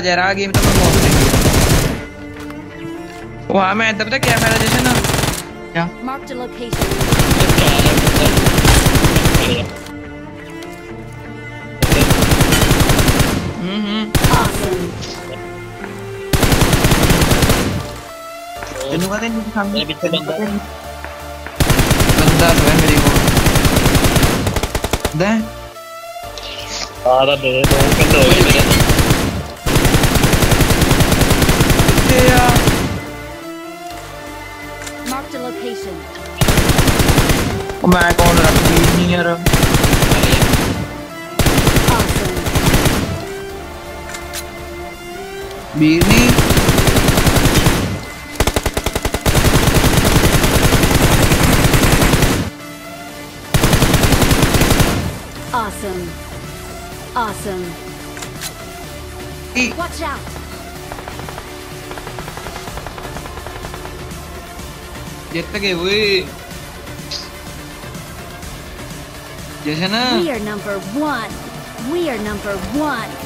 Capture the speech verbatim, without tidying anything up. جرعة جيب تمام موقف وعامل انت بدك يا فعلا ديشنا يا marked a location اهه انو بعدين نتعامل بالتليفون بنضرب عمري ده هذا ده كله marked a location. Oh my god, I'm being here. Awesome. Beanie. Awesome. Awesome. Eat. Watch out. Get the game away. We are number one. We are number one.